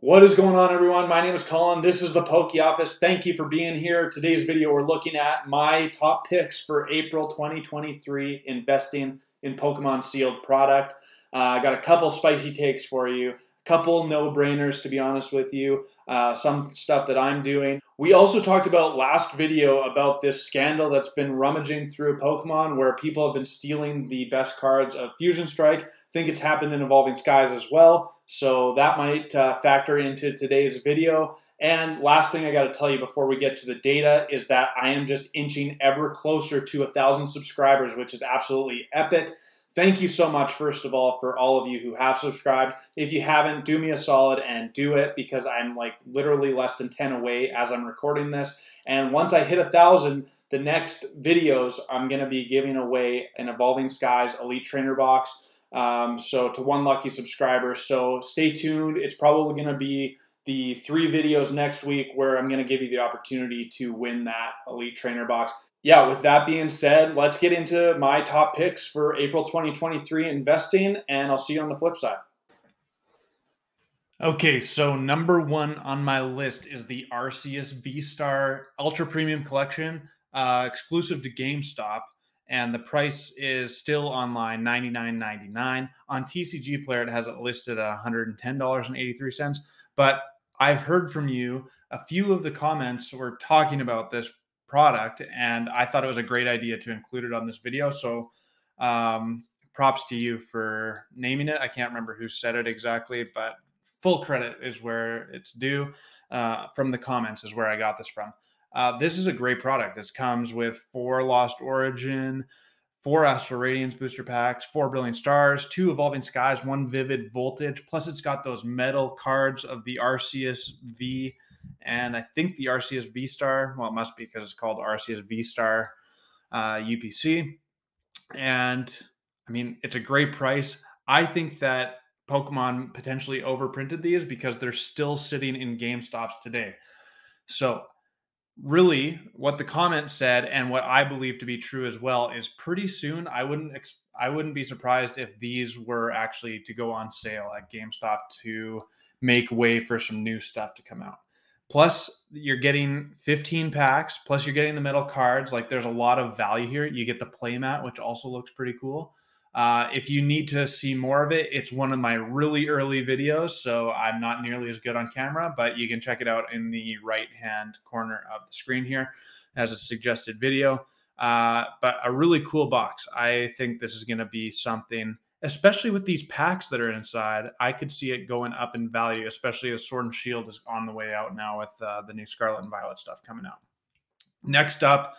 What is going on, everyone? My name is Colin. This is the Poke Office. Thank you for being here. Today's video, we're looking at my top picks for April 2023 investing in Pokemon sealed product. I got a couple spicy takes for you, a couple no-brainers, to be honest with you, some stuff that I'm doing. We also talked about last video about this scandal that's been rummaging through Pokemon where people have been stealing the best cards of Fusion Strike. I think it's happened in Evolving Skies as well, so that might factor into today's video. And last thing I got to tell you before we get to the data is that I am just inching ever closer to 1,000 subscribers, which is absolutely epic. Thank you so much, first of all, for all of you who have subscribed. If you haven't, do me a solid and do it, because I'm like literally less than 10 away as I'm recording this. And once I hit 1,000, the next videos, I'm going to be giving away an Evolving Skies Elite Trainer box to one lucky subscriber. So stay tuned. It's probably going to be the 3 videos next week where I'm going to give you the opportunity to win that Elite Trainer box. Yeah, with that being said, let's get into my top picks for April 2023 investing, and I'll see you on the flip side. Okay, so #1 on my list is the Arceus V-Star Ultra Premium Collection, exclusive to GameStop, and the price is still online, $99.99. On TCG Player, it has it listed at $110.83, but I've heard from you, a few of the comments were talking about this product, and I thought it was a great idea to include it on this video. So props to you for naming it. I can't remember who said it exactly, but full credit is where it's due. From the comments is where I got this from. This is a great product. This comes with 4 Lost Origin, 4 Astral Radiance booster packs, 4 Brilliant Stars, 2 Evolving Skies, 1 Vivid Voltage. Plus it's got those metal cards of the Arceus V, and I think the Arceus V-Star, well, it must be because it's called Arceus V-Star UPC. And, I mean, it's a great price. I think that Pokemon potentially overprinted these because they're still sitting in GameStops today. So, really, what the comment said and what I believe to be true as well is pretty soon, I wouldn't be surprised if these were actually to go on sale at GameStop to make way for some new stuff to come out. Plus, you're getting 15 packs, plus you're getting the metal cards. Like, there's a lot of value here. You get the playmat, which also looks pretty cool. If you need to see more of it, it's one of my really early videos, so I'm not nearly as good on camera, but you can check it out in the right-hand corner of the screen here as a suggested video. But a really cool box. I think this is going to be something, especially with these packs that are inside, I could see it going up in value, especially as Sword and Shield is on the way out now with the new Scarlet and Violet stuff coming out. Next up,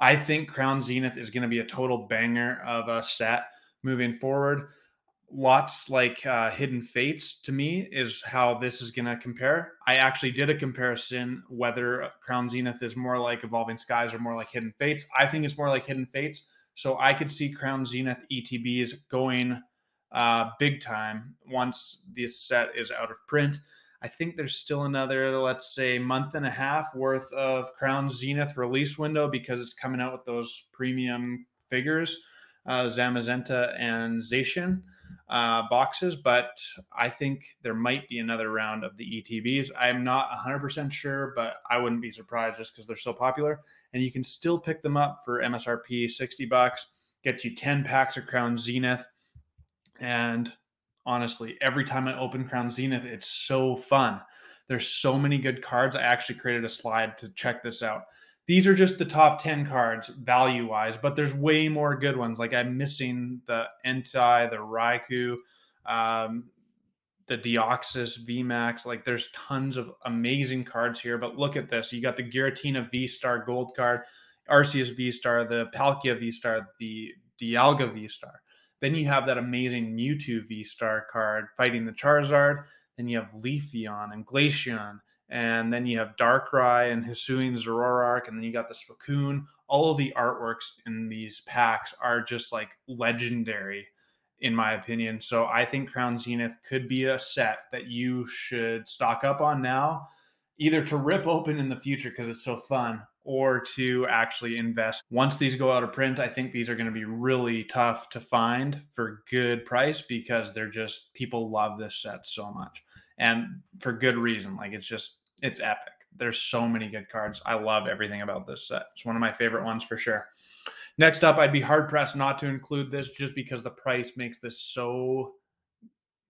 I think Crown Zenith is going to be a total banger of a set moving forward. Lots like Hidden Fates, to me, is how this is going to compare. I actually did a comparison whether Crown Zenith is more like Evolving Skies or more like Hidden Fates. I think it's more like Hidden Fates. So I could see Crown Zenith ETBs going big time once this set is out of print. I think there's still another, let's say, month and a half worth of Crown Zenith release window because it's coming out with those premium figures, Zamazenta and Zacian boxes. But I think there might be another round of the ETBs. I'm not 100% sure, but I wouldn't be surprised just because they're so popular. And you can still pick them up for MSRP, $60, get you 10 packs of Crown Zenith. And honestly, every time I open Crown Zenith, it's so fun. There's so many good cards. I actually created a slide to check this out. These are just the top 10 cards value-wise, but there's way more good ones. Like, I'm missing the Entei, the Raikou, the Deoxys VMAX. Like, there's tons of amazing cards here, but look at this. You got the Giratina V-Star gold card, Arceus V-Star, the Palkia V-Star, the Dialga V-Star. Then you have that amazing Mewtwo V-Star card fighting the Charizard. Then you have Leafeon and Glaceon. And then you have Darkrai and Hisuian Zoroark. And then you got the Suicune. All of the artworks in these packs are just like legendary, in my opinion. So I think Crown Zenith could be a set that you should stock up on now, either to rip open in the future because it's so fun, or to actually invest. Once these go out of print, I think these are going to be really tough to find for good price because they're just, people love this set so much. and for good reason. Like, it's just, it's epic. There's so many good cards. I love everything about this set. It's one of my favorite ones for sure. Next up, I'd be hard-pressed not to include this just because the price makes this so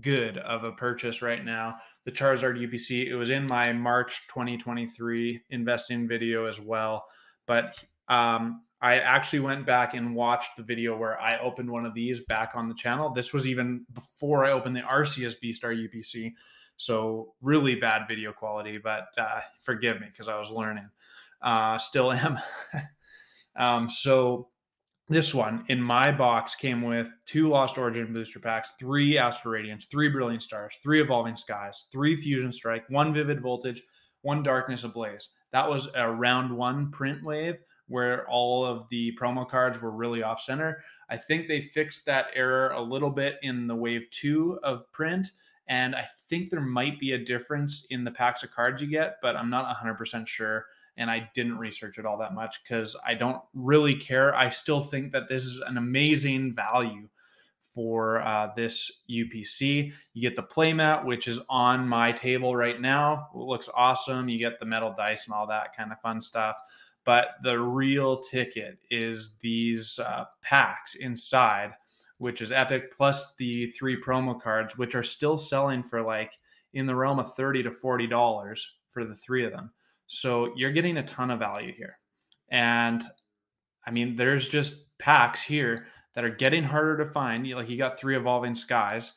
good of a purchase right now. The Charizard UPC, it was in my March 2023 investing video as well. But I actually went back and watched the video where I opened one of these back on the channel. This was even before I opened the Arceus V-Star UPC. So really bad video quality, but forgive me because I was learning. Still am. So this one in my box came with 2 Lost Origin booster packs, 3 Astral Radiance, 3 Brilliant Stars, 3 Evolving Skies, 3 Fusion Strike, 1 Vivid Voltage, 1 Darkness Ablaze. That was a round 1 print wave where all of the promo cards were really off center. I think they fixed that error a little bit in the wave 2 of print. And I think there might be a difference in the packs of cards you get, but I'm not 100% sure. And I didn't research it all that much because I don't really care. I still think that this is an amazing value for this UPC. You get the playmat, which is on my table right now. It looks awesome. You get the metal dice and all that kind of fun stuff. But the real ticket is these packs inside, which is epic, plus the 3 promo cards, which are still selling for like in the realm of $30 to $40 for the 3 of them. So you're getting a ton of value here. And I mean, there's just packs here that are getting harder to find. Like, you got 3 Evolving Skies,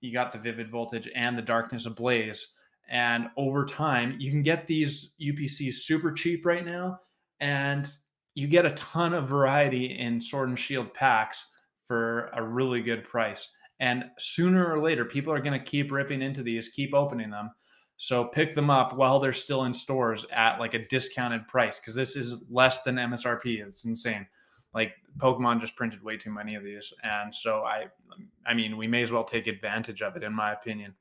you got the Vivid Voltage and the Darkness Ablaze. And over time, you can get these UPCs super cheap right now. And you get a ton of variety in Sword and Shield packs for a really good price. And sooner or later, people are going to keep ripping into these, keep opening them. So pick them up while they're still in stores at like a discounted price, because this is less than MSRP. It's insane. Like, Pokemon just printed way too many of these. And so I mean, we may as well take advantage of it, in my opinion.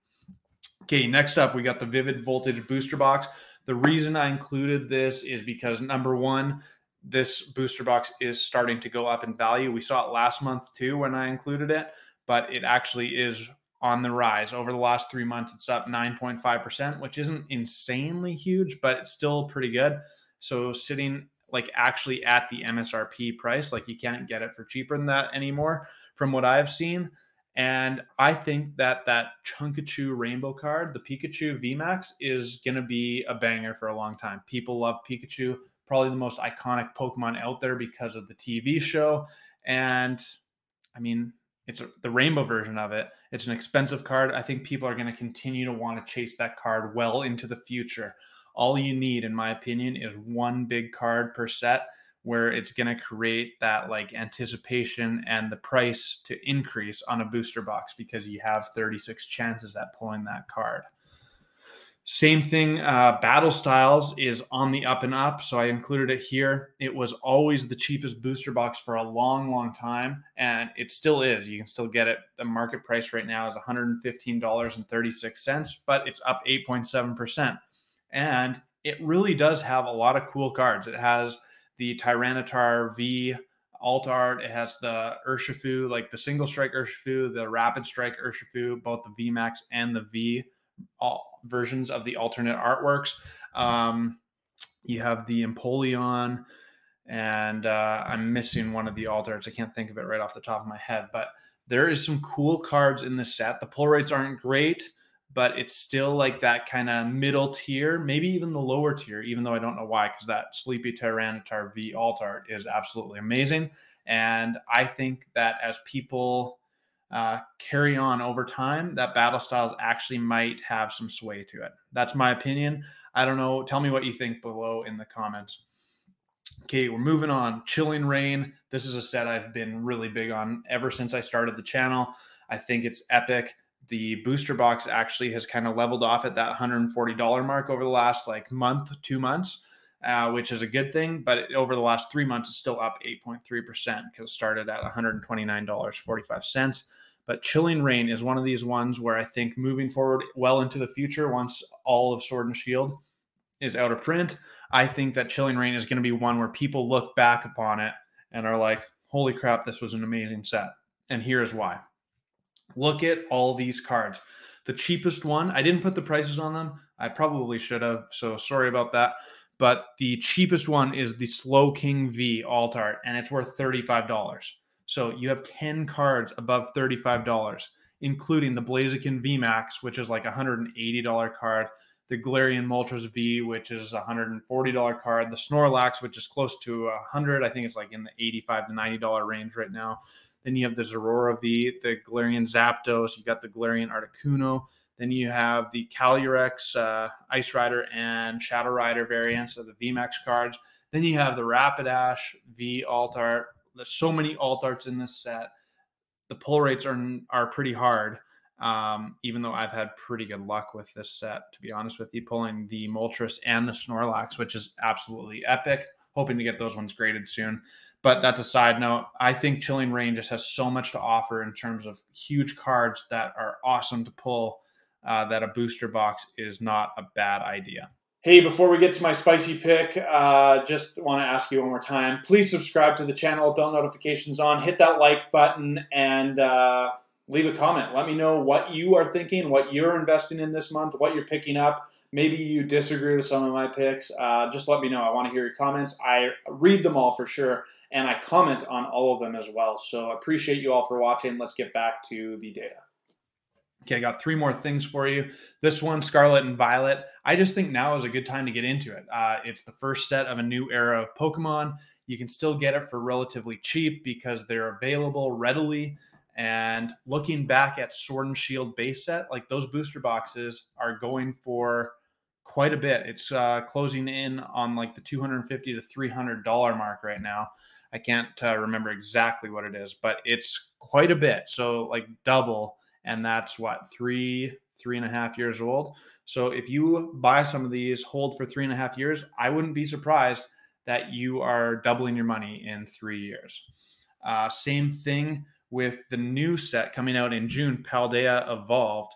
Okay, next up, we got the Vivid Voltage booster box. The reason I included this is because, number one, this booster box is starting to go up in value. We saw it last month too when I included it, but it actually is on the rise. Over the last 3 months, it's up 9.5%, which isn't insanely huge, but it's still pretty good. So sitting like actually at the MSRP price, like, you can't get it for cheaper than that anymore from what I've seen. And I think that that Chunkachu rainbow card, the Pikachu VMAX, is going to be a banger for a long time. People love Pikachu, probably the most iconic Pokemon out there because of the TV show. And I mean, it's the rainbow version of it. It's an expensive card. I think people are going to continue to want to chase that card well into the future. All you need, in my opinion, is one big card per set where it's going to create that like anticipation and the price to increase on a booster box, because you have 36 chances at pulling that card. Same thing, Battle Styles is on the up and up, so I included it here. It was always the cheapest booster box for a long, long time, and it still is. You can still get it. The market price right now is $115.36, but it's up 8.7%. And it really does have a lot of cool cards. It has the Tyranitar V alt art. It has the Urshifu, like the single strike Urshifu, the rapid strike Urshifu, both the VMAX and the V all versions of the alternate artworks. You have the Empoleon, and I'm missing one of the alt arts. I can't think of it right off the top of my head, but there is some cool cards in this set. The pull rates aren't great, but it's still like that kind of middle tier, maybe even the lower tier, even though I don't know why, because that Sleepy Tyranitar V alt art is absolutely amazing. And I think that as people carry on over time, that Battle Styles actually might have some sway to it. That's my opinion. I don't know. Tell me what you think below in the comments. Okay, we're moving on. Chilling Reign. This is a set I've been really big on ever since I started the channel. I think it's epic. The booster box actually has kind of leveled off at that $140 mark over the last like month, 2 months, which is a good thing. But over the last 3 months, it's still up 8.3% because it started at $129.45. But Chilling Reign is one of these ones where I think moving forward well into the future, once all of Sword and Shield is out of print, I think that Chilling Reign is going to be one where people look back upon it and are like, holy crap, this was an amazing set. And here's why. Look at all these cards. the cheapest one. I didn't put the prices on them. I probably should have, so sorry about that. But the cheapest one is the Slow King V alt art, and it's worth $35. So you have 10 cards above $35, including the Blaziken VMAX, which is like a $180 card, the Galarian Moltres V, which is a $140 card, the Snorlax, which is close to 100. I think it's like in the $85 to $90 range right now. Then you have the Zorora V, the Galarian Zapdos, you got the Galarian Articuno. Then you have the Calyrex, Ice Rider, and Shadow Rider variants of the VMAX cards. Then you have the Rapidash V alt art. There's so many alt arts in this set. The pull rates are pretty hard, even though I've had pretty good luck with this set, to be honest with you, pulling the Moltres and the Snorlax, which is absolutely epic. Hoping to get those ones graded soon. But that's a side note. I think Chilling Reign just has so much to offer in terms of huge cards that are awesome to pull. That a booster box is not a bad idea. Hey, before we get to my spicy pick, just want to ask you one more time, please subscribe to the channel, bell notifications on, hit that like button, and leave a comment. Let me know what you are thinking, what you're investing in this month, what you're picking up. Maybe you disagree with some of my picks. Just let me know. I want to hear your comments. I read them all for sure, and I comment on all of them as well. So I appreciate you all for watching. Let's get back to the data. Okay, I got three more things for you. This one, Scarlet and Violet. I just think now is a good time to get into it. It's the first set of a new era of Pokemon. You can still get it for relatively cheap because they're available readily. And looking back at Sword and Shield base set, like those booster boxes are going for quite a bit. It's closing in on like the $250 to $300 mark right now. I can't remember exactly what it is, but it's quite a bit. So like double. And that's what, three and a half years old. So if you buy some of these, hold for 3.5 years, I wouldn't be surprised that you are doubling your money in 3 years. Same thing with the new set coming out in June, Paldea Evolved.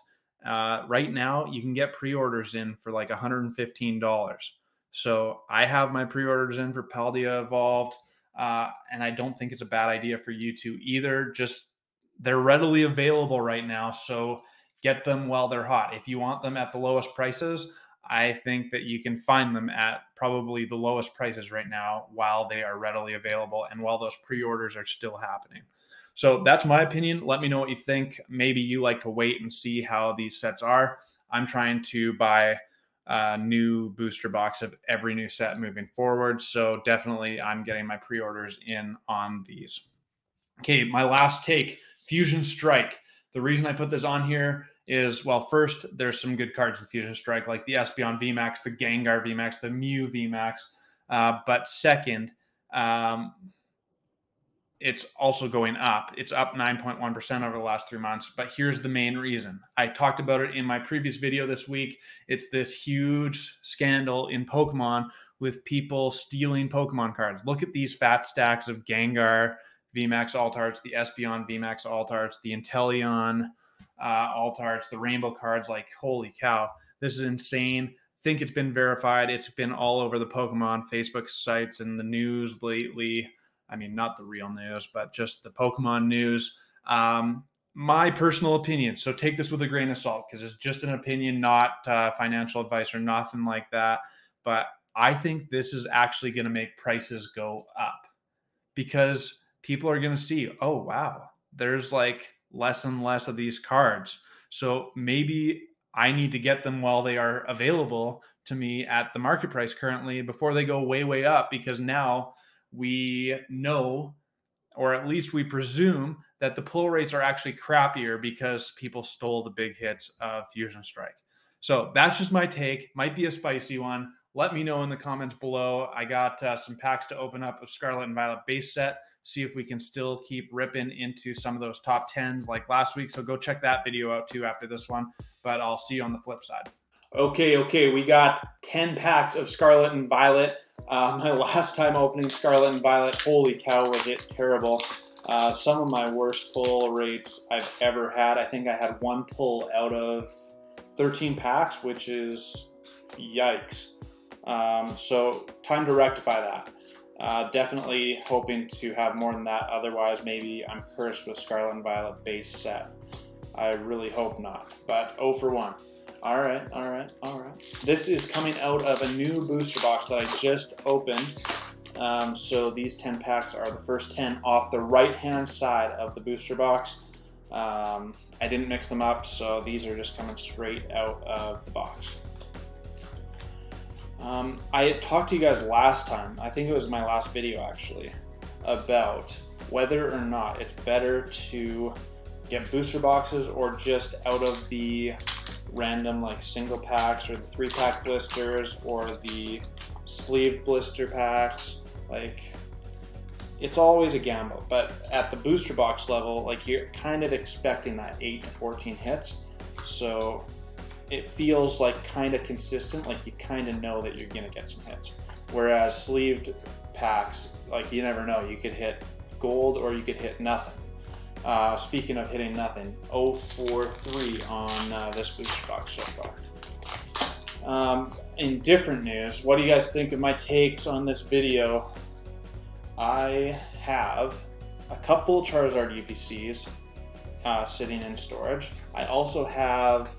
Right now, you can get pre-orders in for like $115. So I have my pre-orders in for Paldea Evolved, and I don't think it's a bad idea for you to either. Just they're readily available right now, so get them while they're hot. If you want them at the lowest prices, I think that you can find them at probably the lowest prices right now while they are readily available and while those pre-orders are still happening. So that's my opinion. Let me know what you think. Maybe you like to wait and see how these sets are. I'm trying to buy a new booster box of every new set moving forward, so definitely I'm getting my pre-orders in on these. Okay, my last take. Fusion Strike. The reason I put this on here is, well, first, there's some good cards in Fusion Strike, like the Espeon VMAX, the Gengar VMAX, the Mew VMAX. But second, it's also going up. It's up 9.1% over the last 3 months. But here's the main reason. I talked about it in my previous video this week. It's this huge scandal in Pokemon with people stealing Pokemon cards. Look at these fat stacks of Gengar VMAX alt arts, the Espeon VMAX alt arts, the Inteleon alt arts, the Rainbow cards. Like, holy cow, this is insane. I think it's been verified. It's been all over the Pokemon Facebook sites and the news lately. I mean, not the real news, but just the Pokemon news. My personal opinion, so take this with a grain of salt because it's just an opinion, not financial advice or nothing like that. But I think this is actually going to make prices go up because people are going to see, oh, wow, there's like less and less of these cards. So maybe I need to get them while they are available to me at the market price currently before they go way, way up, because now we know, or at least we presume, that the pull rates are actually crappier because people stole the big hits of Fusion Strike. So that's just my take. Might be a spicy one. Let me know in the comments below. I got some packs to open up of Scarlet and Violet base set. See if we can still keep ripping into some of those top 10s like last week. So go check that video out too after this one. But I'll see you on the flip side. Okay. We got 10 packs of Scarlet and Violet. My last time opening Scarlet and Violet, holy cow, was it terrible. Some of my worst pull rates I've ever had. I think I had one pull out of 13 packs, which is yikes. So time to rectify that. Definitely hoping to have more than that. Otherwise, maybe I'm cursed with Scarlet and Violet base set. I really hope not. But 0 for 1. Alright, alright, alright. This is coming out of a new booster box that I just opened. So these 10 packs are the first 10 off the right-hand side of the booster box. I didn't mix them up, so these are just coming straight out of the box. I talked to you guys last time, I think it was my last video actually, about whether or not it's better to get booster boxes or just out of the random like single packs or the 3-pack blisters or the sleeve blister packs. Like, it's always a gamble, but at the booster box level, like, you're kind of expecting that 8 to 14 hits, so it feels like kind of consistent, like you kind of know that you're gonna get some hits. Whereas sleeved packs, like, you never know, you could hit gold or you could hit nothing. Speaking of hitting nothing, 043 on this booster box so far. In different news, what do you guys think of my takes on this video? I have a couple Charizard UPCs sitting in storage. I also have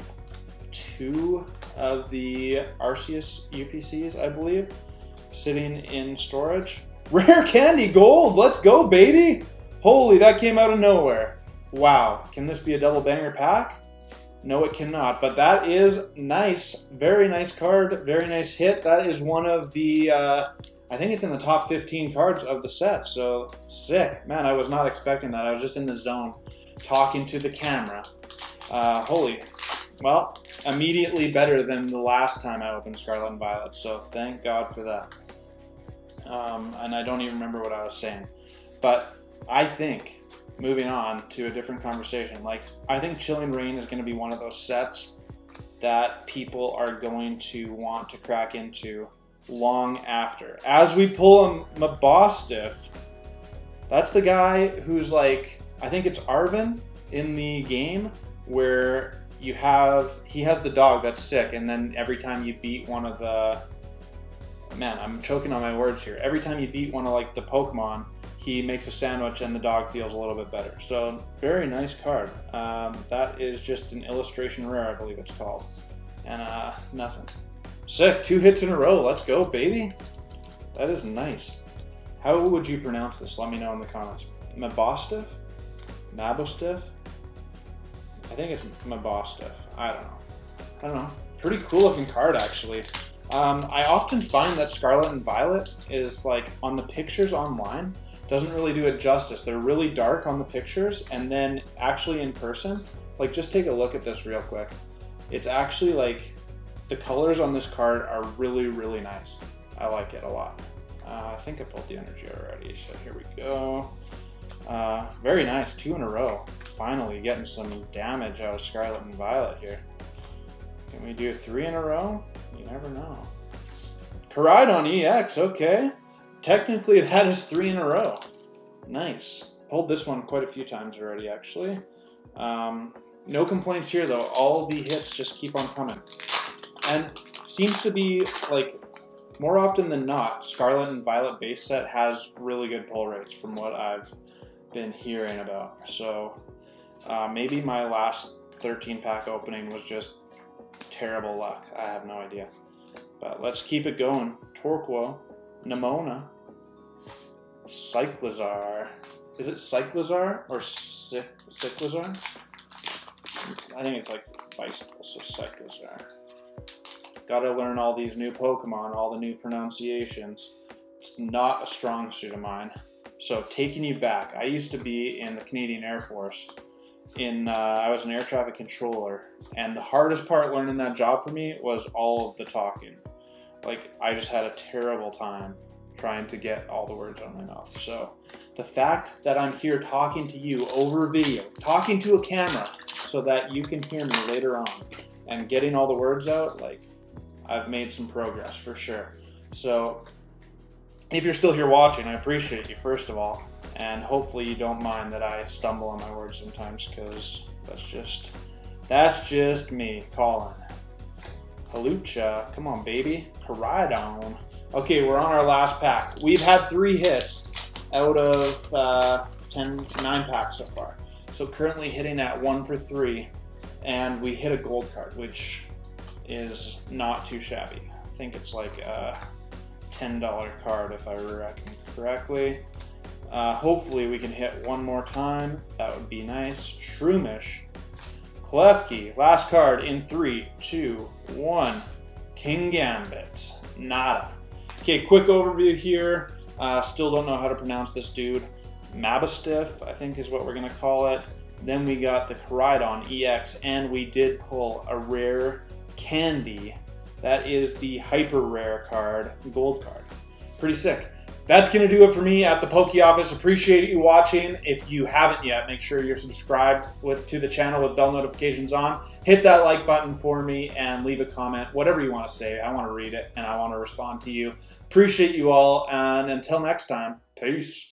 2 of the Arceus UPCs, I believe, sitting in storage. Rare Candy Gold! Let's go, baby! Holy, that came out of nowhere. Wow. Can this be a double banger pack? No, it cannot, but that is nice. Very nice card, very nice hit. That is one of the, I think it's in the top 15 cards of the set, so sick. Man, I was not expecting that. I was just in the zone talking to the camera. Holy, well, immediately better than the last time I opened Scarlet and Violet, so thank God for that. And I don't even remember what I was saying, but I think, moving on to a different conversation, like, I think Chilling Reign is going to be one of those sets that people are going to want to crack into long after. As we pull a Mabosstiff, that's the guy who's like, I think it's Arvin in the game where you have, he has the dog that's sick, and then every time you beat one of the, man, I'm choking on my words here. Every time you beat one of like the Pokemon, he makes a sandwich and the dog feels a little bit better. So very nice card. That is just an illustration rare, I believe it's called. And nothing. Sick, 2 hits in a row. Let's go, baby. That is nice. How would you pronounce this? Let me know in the comments. Mabosstiff? Mabosstiff? I think it's Mabosstiff. I don't know. I don't know. Pretty cool looking card, actually. I often find that Scarlet and Violet is like, on the pictures online, doesn't really do it justice. They're really dark on the pictures, and then actually in person, like, just take a look at this real quick. It's actually like, the colors on this card are really, really nice. I like it a lot. I think I pulled the energy already, so here we go. Very nice, 2 in a row. Finally getting some damage out of Scarlet and Violet here. Can we do 3 in a row? You never know. Koridon EX, okay. Technically, that is 3 in a row. Nice. Pulled this one quite a few times already, actually. No complaints here, though. All the hits just keep on coming. And seems to be, like, more often than not, Scarlet and Violet base set has really good pull rates from what I've been hearing about. So maybe my last 13-pack opening was just terrible luck. I have no idea. But let's keep it going. Torkoal. Nimona, Cyclizar. Is it Cyclizar or Cyclizar? I think it's like bicycle, so Cyclizar. Gotta learn all these new Pokemon, all the new pronunciations. It's not a strong suit of mine. So taking you back, I used to be in the Canadian Air Force. I was an air traffic controller, and the hardest part learning that job for me was all of the talking. Like, I just had a terrible time trying to get all the words out of my mouth. So the fact that I'm here talking to you over video, talking to a camera so that you can hear me later on and getting all the words out, like, I've made some progress for sure. So if you're still here watching, I appreciate you, first of all. And hopefully you don't mind that I stumble on my words sometimes, because that's just me calling. Kalucha, come on, baby. Koridon. Okay, we're on our last pack. We've had 3 hits out of 9 packs so far. So currently hitting at 1 for 3, and we hit a gold card, which is not too shabby. I think it's like a $10 card if I reckon correctly. Hopefully we can hit one more time. That would be nice. Shroomish. Klefki. Last card in 3, 2, 1. King Gambit. Nada. Okay, quick overview here. Still don't know how to pronounce this dude. Mabosstiff, I think, is what we're going to call it. Then we got the Koridon EX, and we did pull a Rare Candy. That is the Hyper Rare card, gold card. Pretty sick. That's going to do it for me at the Poke Office. Appreciate you watching. If you haven't yet, make sure you're subscribed to the channel with bell notifications on. Hit that like button for me and leave a comment. Whatever you want to say, I want to read it and I want to respond to you. Appreciate you all, and until next time, peace.